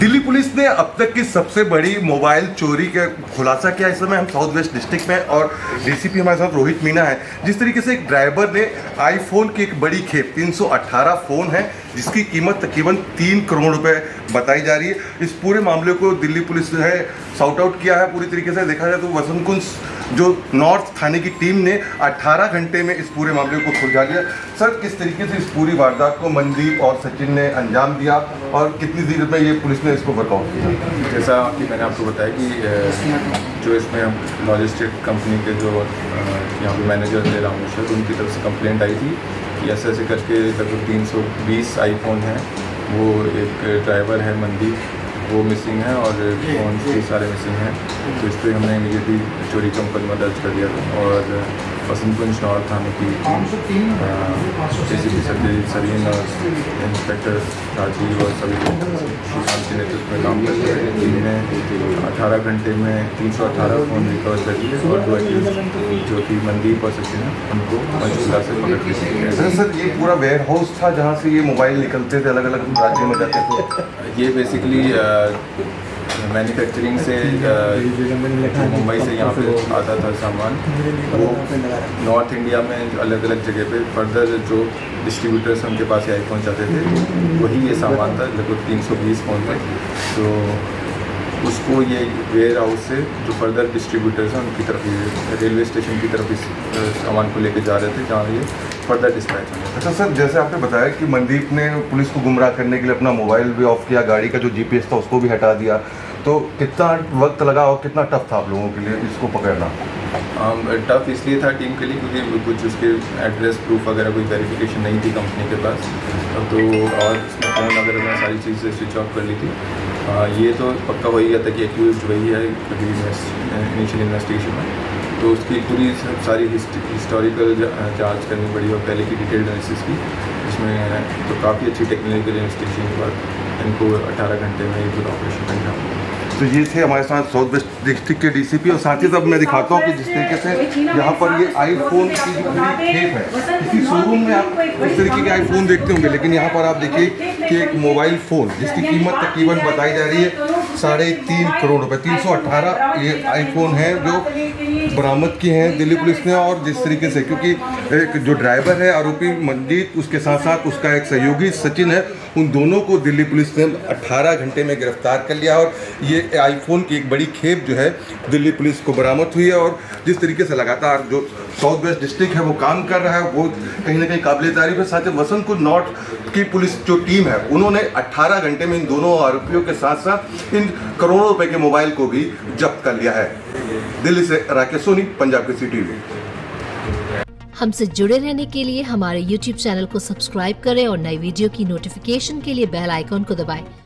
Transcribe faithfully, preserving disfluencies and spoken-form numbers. Delhi police ने अब तक की सबसे बड़ी मोबाइल चोरी का खुलासा किया। इस समय हम साउथ वेस्ट डिस्ट्रिक्ट में और डीसीपी हमारे साथ रोहित मीणा है। जिस तरीके से एक ड्राइवर ने आईफोन की एक बड़ी खेप, तीन सौ अठारह फ़ोन है जिसकी कीमत तकरीबन तीन करोड़ रुपए बताई जा रही है। इस पूरे मामले को दिल्ली पुलिस ने सॉर्ट आउट किया है पूरी तरीके से। देखा जाए तो वसंत कुंज जो नॉर्थ थाने की टीम ने अठारह घंटे में इस पूरे मामले को सुलझा लिया। सर, किस तरीके से इस पूरी वारदात को मंदीप और सचिन ने अंजाम दिया और कितनी देर में ये पुलिस ने इसको वर्कआउट किया? जैसा कि मैंने आपको बताया कि जो इसमें हम लॉजिस्टिक कंपनी के जो यहाँ पे मैनेजर थे रामेश्वर, उनकी तरफ से कंप्लेंट आई थी कि ऐसे ऐसे करके लगभग तीन सौ बीस आईफोन हैं, वो एक ड्राइवर है मंदीप, वो मिसिंग है और फ़ोन भी सारे मिसिंग हैं। तो इस पर हमने इमीडिएटली चोरी का मुकदमा दर्ज कर दिया और वसंत कुंज नॉर्थ थाने की एसीपी सचिन और इंस्पेक्टर राजीव और सभी श्रीकांत के नेतृत्व में काम करते हैं। जिन्होंने अठारह घंटे में तीन सौ अठारह फ़ोन रिकवर कर दिए और दो एक्यूज जो कि मंदीप और सचिन है उनको पंचकूला से पकड़ के लिए। सर सर ये पूरा वेयर हाउस था जहाँ से ये मोबाइल निकलते थे, अलग अलग राज्यों में जाते थे। ये बेसिकली मैन्युफैक्चरिंग से मुंबई से यहाँ पे आता था सामान, वो नॉर्थ इंडिया में अलग अलग जगह पे फर्दर जो डिस्ट्रीब्यूटर्स उनके पास ये आईफोन जाते थे, वही ये सामान था। लगभग तीन सौ बीस फोन थे, तो उसको ये वेयर हाउस से जो फर्दर डिस्ट्रीब्यूटर्स हैं उनकी तरफ ये रेलवे स्टेशन की तरफ इस सामान को लेके जा रहे थे, जहाँ ये फर्दर डिस्पैच होने। अच्छा सर, जैसे आपने बताया कि मंदीप ने पुलिस को गुमराह करने के लिए अपना मोबाइल भी ऑफ किया, गाड़ी का जो जीपीएस था उसको भी हटा दिया, तो कितना वक्त लगा और कितना टफ था आप लोगों के लिए इसको पकड़ना? टफ इसलिए था टीम के लिए क्योंकि कुछ उसके एड्रेस प्रूफ वगैरह कोई वेरिफिकेशन नहीं थी कंपनी के पास, तो और फ़ोन अगर मैं सारी चीज़ें स्विच ऑफ कर ली थी। आ, ये तो पक्का हो ही गया था कि एक्यूज वही है इनिशियल इन्वेस्टिगेशन में, तो उसकी पूरी सारी हिस्टोरिकल जांच करनी पड़ी और पहले की डिटेल एनालिसिस की, इसमें तो काफ़ी अच्छी टेक्निकल इन्वेस्टिगेशन के बाद इनको अठारह घंटे में ये पूरा ऑपरेशन करना। तो ये थे हमारे साथ साउथ वेस्ट डिस्ट्रिक्ट के डीसीपी और साथ ही साथ मैं दिखाता हूँ कि जिस तरीके से यहाँ पर ये आईफोन की जो पूरी खेप है, किसी शोरूम में आप इस तरीके के आईफोन देखते होंगे, लेकिन यहाँ पर आप देखिए कि एक मोबाइल फ़ोन जिसकी कीमत तकरीबन बताई जा रही है साढ़े तीन करोड़ रुपये, तीन सौ अट्ठारह ये आईफोन है जो बरामद किए हैं दिल्ली पुलिस ने। और जिस तरीके से क्योंकि एक जो ड्राइवर है आरोपी मनजीत, उसके साथ साथ उसका एक सहयोगी सचिन है, उन दोनों को दिल्ली पुलिस ने अठारह घंटे में गिरफ्तार कर लिया और ये आईफोन की एक बड़ी खेप जो है दिल्ली पुलिस को बरामद हुई है। और जिस तरीके से लगातार जो साउथ वेस्ट डिस्ट्रिक्ट है वो काम कर रहा है वो कहीं ना कहीं काबिल तारीफ है। साथ ही वसंत कुंज नॉर्थ की पुलिस जो टीम है उन्होंने अठारह घंटे में इन दोनों आरोपियों के साथ साथ इन करोड़ों रुपए के मोबाइल को भी जब्त कर लिया है। दिल्ली से राकेश सोनी, पंजाब के सिटी में। हमसे जुड़े रहने के लिए हमारे यूट्यूब चैनल को सब्सक्राइब करें और नई वीडियो की नोटिफिकेशन के लिए बेल आइकॉन को दबाएं।